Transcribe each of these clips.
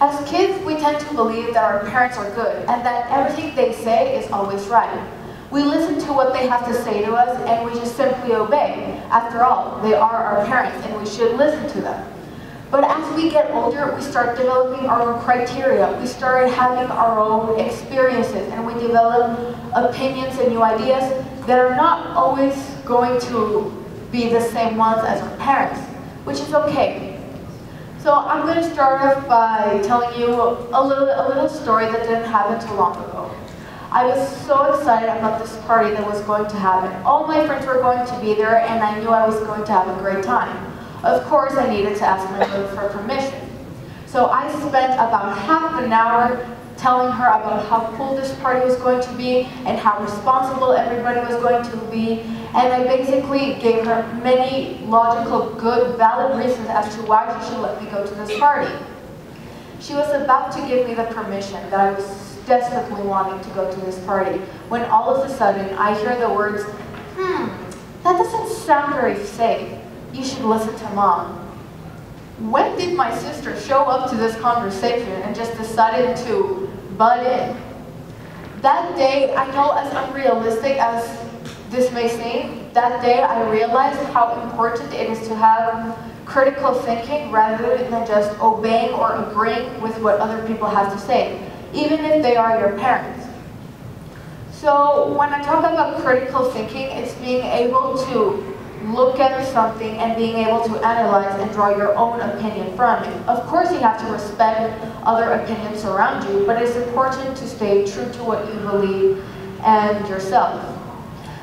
As kids, we tend to believe that our parents are good and that everything they say is always right. We listen to what they have to say to us and we just simply obey. After all, they are our parents and we should listen to them. But as we get older, we start developing our own criteria. We start having our own experiences and we develop opinions and new ideas that are not always going to be the same ones as our parents, which is okay. So I'm going to start off by telling you a little story that didn't happen too long ago. I was so excited about this party that was going to happen. All my friends were going to be there and I knew I was going to have a great time. Of course, I needed to ask my mother for permission. So I spent about half an hour telling her about how cool this party was going to be and how responsible everybody was going to be. And I basically gave her many logical, good, valid reasons as to why she should let me go to this party. She was about to give me the permission that I was desperately wanting to go to this party when all of a sudden I hear the words, that doesn't sound very safe. You should listen to mom. When did my sister show up to this conversation and just decided to butt in? That day, I know as unrealistic as this may seem, that day I realized how important it is to have critical thinking rather than just obeying or agreeing with what other people have to say, even if they are your parents. So when I talk about critical thinking, it's being able to look at something and being able to analyze and draw your own opinion from it. Of course you have to respect other opinions around you, but it's important to stay true to what you believe and yourself.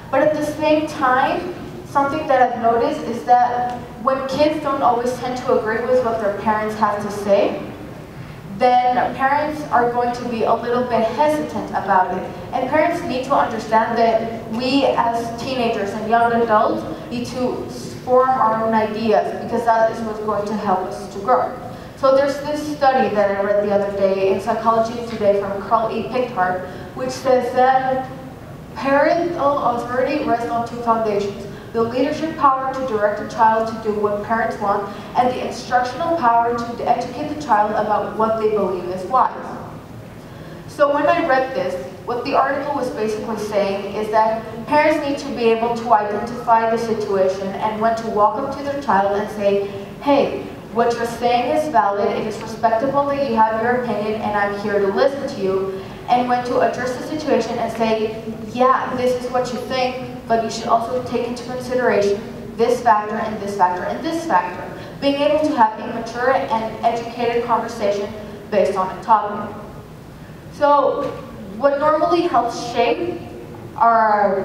But at the same time, something that I've noticed is that when kids don't always tend to agree with what their parents have to say, then parents are going to be a little bit hesitant about it. And parents need to understand that we as teenagers and young adults need to form our own ideas because that is what's going to help us to grow. So there's this study that I read the other day in Psychology Today from Carl E. Pickhardt, which says that parental authority rests on two foundations: the leadership power to direct a child to do what parents want, and the instructional power to educate the child about what they believe is wise. So when I read this, what the article was basically saying is that parents need to be able to identify the situation and when to walk up to their child and say, hey, what you're saying is valid, it is respectable that you have your opinion and I'm here to listen to you, and when to address the situation and say, yeah, this is what you think, but you should also take into consideration this factor and this factor and this factor. Being able to have a mature and educated conversation based on a topic. So what normally helps shape our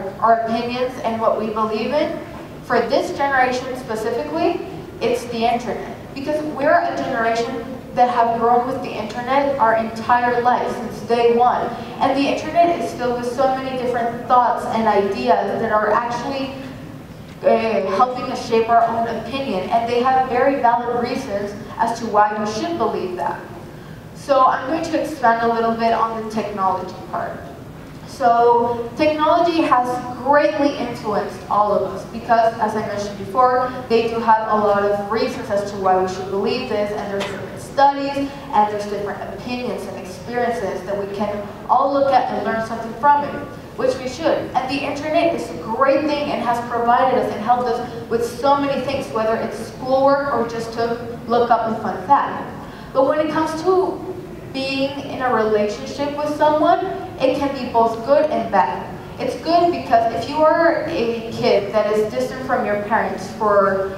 opinions and what we believe in, for this generation specifically, it's the internet. Because we're a generation that have grown with the internet our entire life since day one. And the internet is filled with so many different thoughts and ideas that are actually helping us shape our own opinion. And they have very valid reasons as to why we should believe that. So I'm going to expand a little bit on the technology part. So technology has greatly influenced all of us because, as I mentioned before, they do have a lot of reasons as to why we should believe this, and there's different studies, and there's different opinions and experiences that we can all look at and learn something from it, which we should. And the internet is a great thing and has provided us and helped us with so many things, whether it's schoolwork or just to look up a fun fact. But when it comes to being in a relationship with someone, it can be both good and bad. It's good because if you are a kid that is distant from your parents for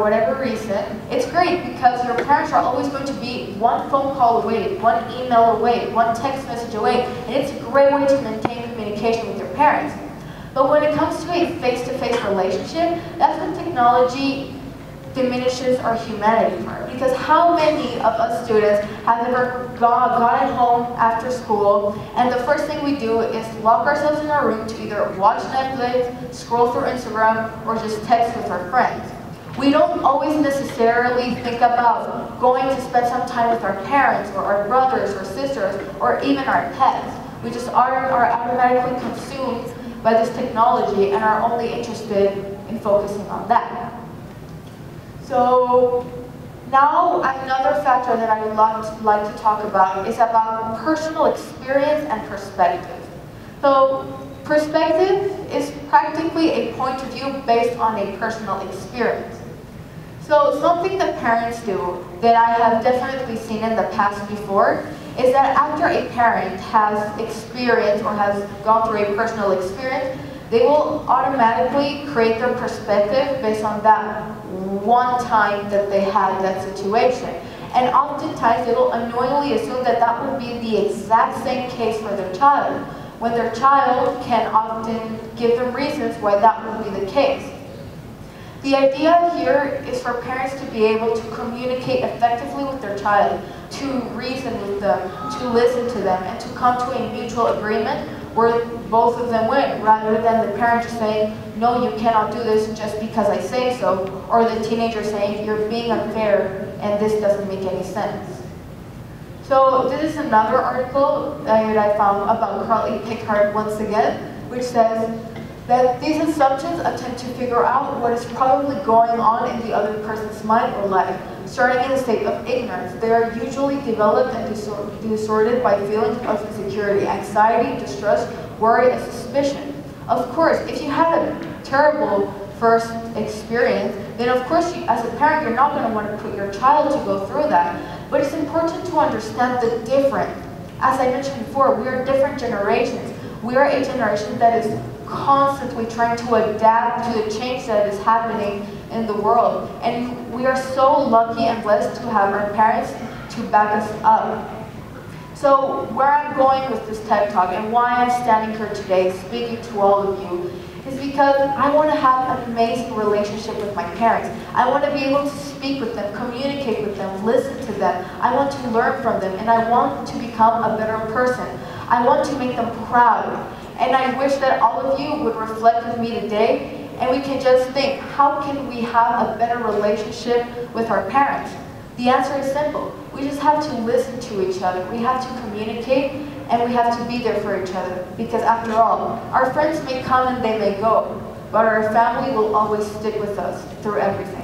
whatever reason, it's great because your parents are always going to be one phone call away, one email away, one text message away, and it's a great way to maintain communication with your parents. But when it comes to a face-to-face relationship, that's when technology diminishes our humanity part. Because how many of us students have ever gotten home after school and the first thing we do is lock ourselves in our room to either watch Netflix, scroll through Instagram, or just text with our friends? We don't always necessarily think about going to spend some time with our parents or our brothers or sisters or even our pets. We just are automatically consumed by this technology and are only interested in focusing on that. So Now, another factor that I would like to talk about is about personal experience and perspective. So, perspective is practically a point of view based on a personal experience. So something that parents do that I have definitely seen in the past before is that after a parent has experienced or has gone through a personal experience, they will automatically create their perspective based on that one time that they had that situation. And oftentimes they will unknowingly assume that that would be the exact same case for their child, when their child can often give them reasons why that would be the case. The idea here is for parents to be able to communicate effectively with their child, to reason with them, to listen to them, and to come to a mutual agreement where both of them win, rather than the parent just saying, no, you cannot do this just because I say so, or the teenager saying, you're being unfair and this doesn't make any sense. So this is another article that I found about Carl E. Pickhardt once again, which says that these assumptions attempt to figure out what is probably going on in the other person's mind or life. Starting in a state of ignorance, they are usually developed and distorted by feelings of insecurity, anxiety, distrust, worry, and suspicion. Of course, if you had a terrible first experience, then of course, as a parent, you're not going to want to put your child to go through that. But it's important to understand the difference. As I mentioned before, we are different generations. We are a generation that is constantly trying to adapt to the change that is happening in the world. And we are so lucky and blessed to have our parents to back us up. So where I'm going with this TED Talk and why I'm standing here today speaking to all of you is because I want to have an amazing relationship with my parents. I want to be able to speak with them, communicate with them, listen to them. I want to learn from them, and I want to become a better person. I want to make them proud. And I wish that all of you would reflect with me today, and we can just think, how can we have a better relationship with our parents? The answer is simple. We just have to listen to each other. We have to communicate, and we have to be there for each other, because after all, our friends may come and they may go, but our family will always stick with us through everything.